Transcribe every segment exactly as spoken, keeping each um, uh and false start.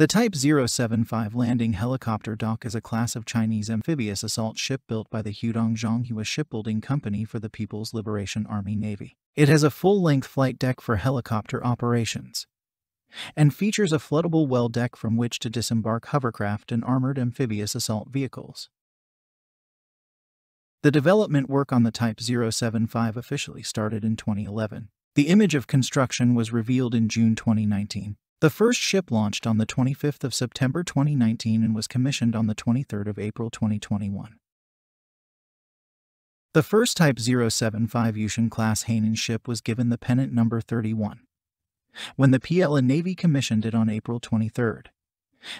The Type zero seven five landing helicopter dock is a class of Chinese amphibious assault ship built by the Hudong Zhonghua Shipbuilding Company for the People's Liberation Army Navy. It has a full-length flight deck for helicopter operations and features a floodable well deck from which to disembark hovercraft and armored amphibious assault vehicles. The development work on the Type zero seven five officially started in twenty eleven. The image of construction was revealed in June twenty nineteen. The first ship launched on the twenty-fifth of September twenty nineteen and was commissioned on the twenty-third of April twenty twenty-one. The first Type zero seven five Yushan-class Hainan ship was given the pennant number thirty-one. When the P L A Navy commissioned it on April twenty-third,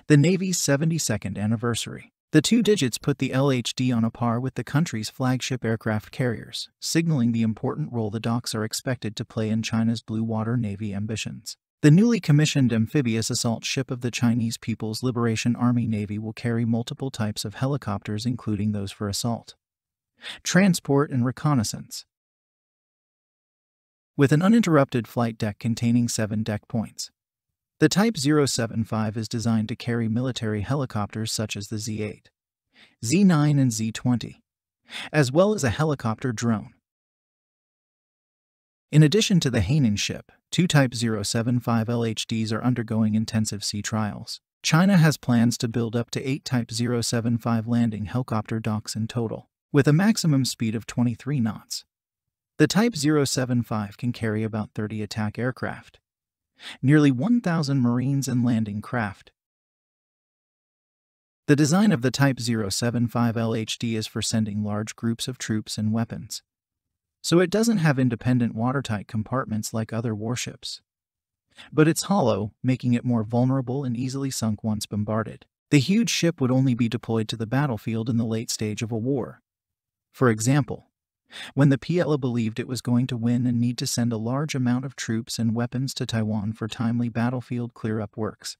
the Navy's seventy-second anniversary, the two digits put the L H D on a par with the country's flagship aircraft carriers, signaling the important role the docks are expected to play in China's Blue Water Navy ambitions. The newly commissioned amphibious assault ship of the Chinese People's Liberation Army Navy will carry multiple types of helicopters, including those for assault, transport, and reconnaissance. With an uninterrupted flight deck containing seven deck points, the Type zero seven five is designed to carry military helicopters such as the Z eight, Z nine, and Z twenty, as well as a helicopter drone. In addition to the Hainan ship, two Type zero seven five L H Ds are undergoing intensive sea trials. China has plans to build up to eight Type zero seven five landing helicopter docks in total, with a maximum speed of twenty-three knots. The Type zero seven five can carry about thirty attack aircraft, nearly one thousand Marines, and landing craft. The design of the Type zero seven five L H D is for sending large groups of troops and weapons, so it doesn't have independent watertight compartments like other warships. But it's hollow, making it more vulnerable and easily sunk once bombarded. The huge ship would only be deployed to the battlefield in the late stage of a war. For example, when the P L A believed it was going to win and need to send a large amount of troops and weapons to Taiwan for timely battlefield clear-up works.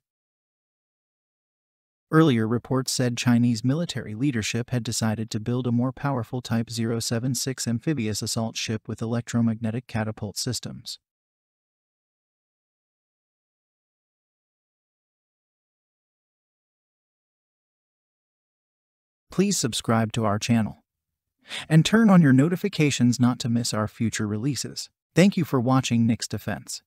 Earlier reports said Chinese military leadership had decided to build a more powerful Type zero seven six amphibious assault ship with electromagnetic catapult systems. Please subscribe to our channel and turn on your notifications not to miss our future releases. Thank you for watching NYX Defense.